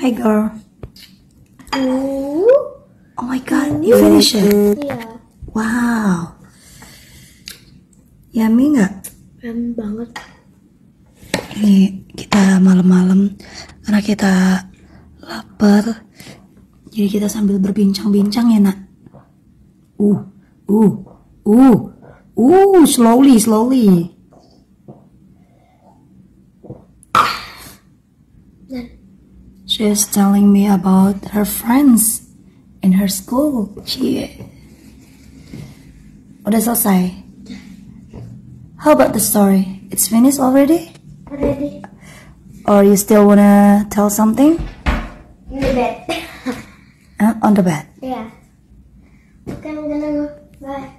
Hi, girl. Ooh. Oh my God, you finished it? Yeah. Wow. Yummy nggak? Yummy banget. Ini kita malam-malam karena kita lapar, jadi kita sambil berbincang-bincang ya, nak. Slowly, slowly. She is telling me about her friends in her school. Cie. Udah selesai. How about the story? It's finished already? Already. Or you still wanna tell something? On the bed. On the bed? Yeah. Okay, I'm gonna go. Bye.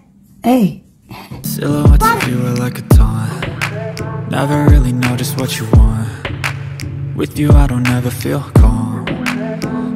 Hey. Silhouettes of you are like a taunt. Never really know just what you want. With you I don't ever feel calm.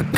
I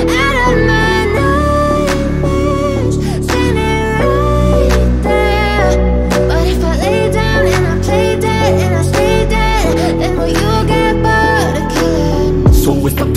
out of my nightmares, standing right there. But if I lay down and I play dead and I stay dead, then will you get bored of killing me? So if I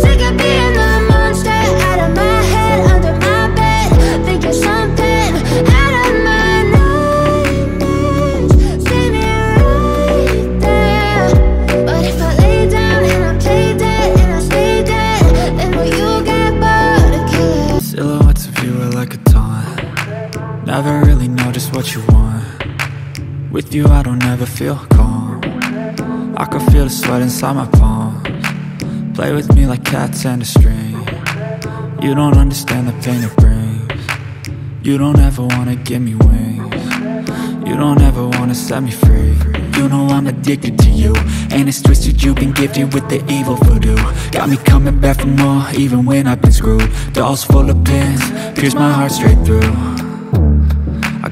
sick of being the monster. Out of my head, under my bed, thinking something out of my nightmares, standing right there. But if I lay down and I play dead and I stay dead, then will you get bored of killing? Silhouettes of you are like a taunt. Never really know just what you want. With you I don't ever feel calm. I can feel the sweat inside my palms. Play with me like cats and a string. You don't understand the pain it brings. You don't ever wanna give me wings. You don't ever wanna set me free. You know I'm addicted to you, and it's twisted, you've been gifted with the evil voodoo. Got me coming back for more, even when I've been screwed. Dolls full of pins, pierce my heart straight through.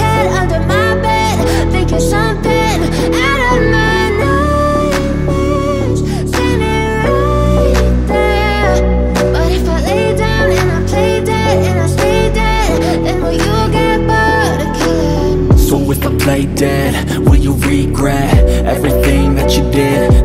head, under my bed, thinking something out of my nightmares, standing right there. But if I lay down and I play dead and I stay, then will you get bored of killing? So if I play dead, will you regret everything that you did,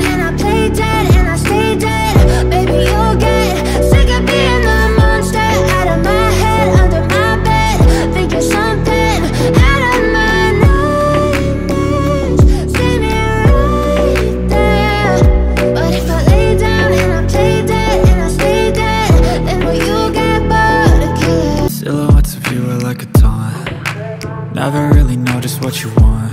and I play dead and I stay dead, baby you'll get sick of being the monster out of my head, under my bed, thinking something out of my. Never really know just what you want.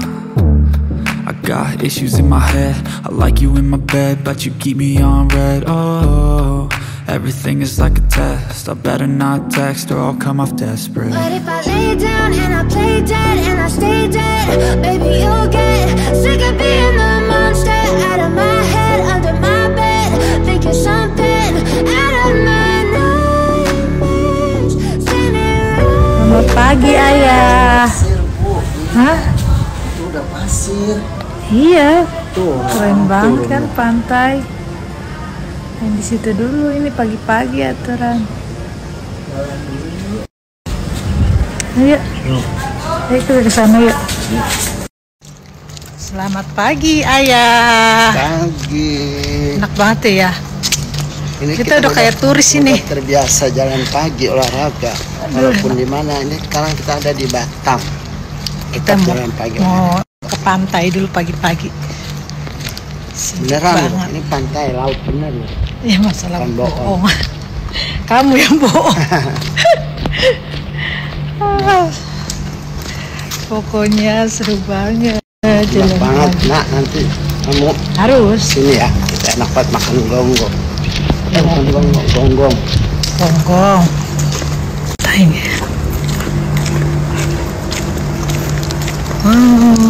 Got issues in my head, I like you in my bed, but you keep me on red. Oh, everything is like a test, I better not text or I'll come off desperate. But if I lay down and I play dead and I stay dead, baby you'll get sick of being the monster out of my head, under my bed, thinking something out of my nightmares. Selamat pagi ayah. Hah? Itu udah pasir. Iya, tuh, keren banget kan pantai. Yang di situ dulu, ini pagi-pagi aturan. Ayo, kita ke sana yuk. Selamat pagi ayah. Pagi. Enak banget ya. Ini kita udah kayak turis ini. Terbiasa jalan pagi olahraga. Walaupun di mana ini sekarang kita ada di Batam. Kita jalan pagi. Ke pantai dulu pagi-pagi. Beneran banget. Ini pantai laut bener ya. Iya masalah bohong. Kamu yang bohong. Pokoknya seru banget. Enak banget nak nanti kamu harus sini ya. Kita enak banget makan gonggong. Makan gonggong. Gonggong. Gonggong. Tain ya. Wow.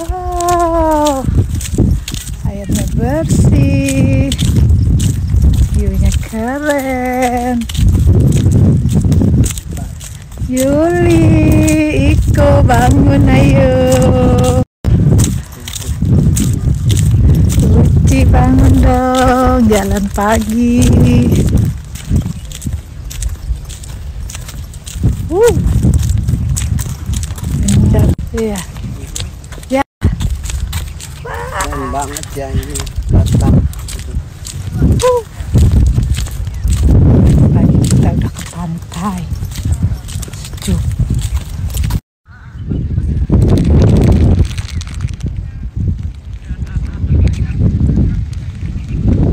Wow. Airnya bersih. Viewnya keren. Yuli, Iko bangun ayo. Uci bangun dong, jalan pagi. Indah ya. Ya. Keren banget ya ini Batam. Kita udah ke pantai. Sejuk.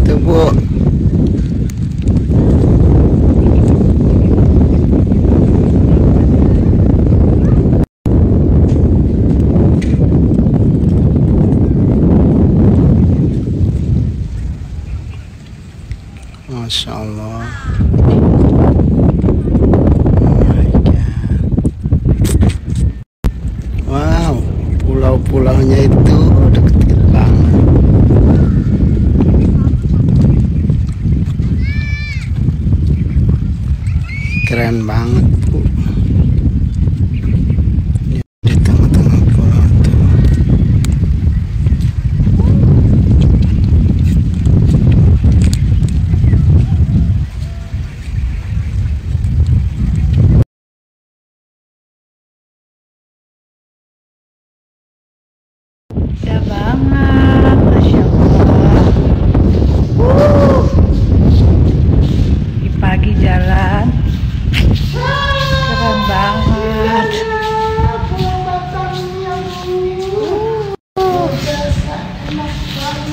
Tunggu. Keren banget, Bu. Di tengah-tengah pulau itu. Indah banget.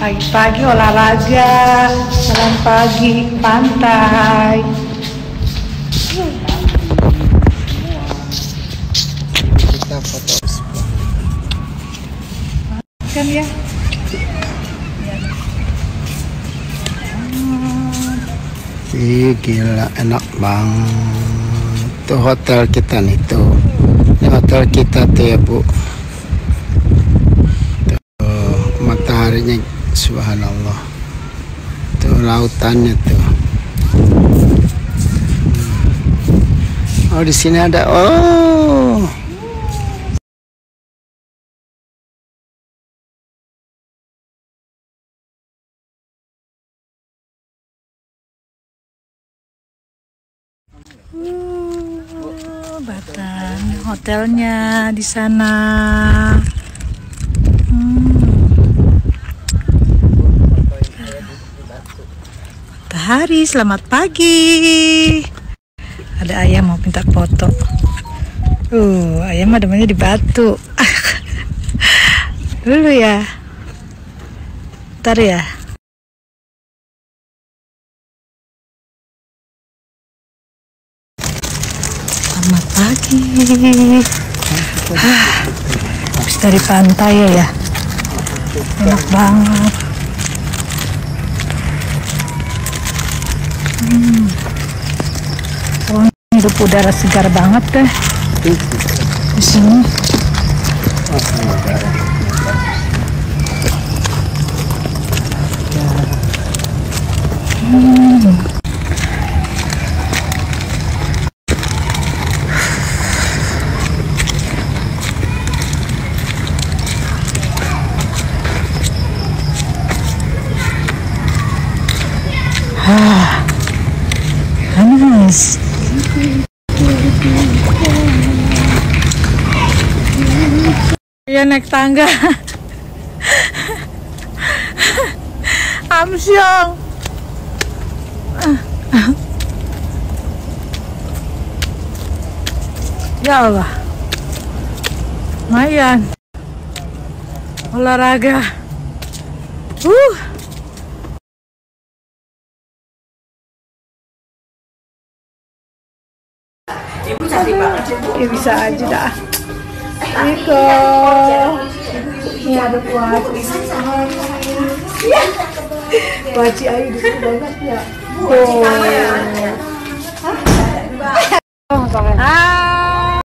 Pagi-pagi olahraga, jalan pagi pantai. Kita foto sebelah. Makan ya. Ih, gila enak banget. Itu hotel kita nih tuh. Ini hotel kita tuh ya, Bu. Tuh, mataharinya subhanallah, tuh lautannya tuh. Oh, di sini ada Batan hotelnya di sana. Hari, selamat pagi. Ada ayah mau minta foto. Ayah mah namanya di batu. Dulu ya. Bentar ya. Selamat pagi. Habis dari pantai ya. Enak banget. Hidup udara segar banget deh di sini. Nice. Ya naik tangga. Amsyong. Ya Allah. Lumayan. Olahraga. Ya bisa aja dah. Iko, ini ada kuaci. Kuaci Ayu di sini banyak ya.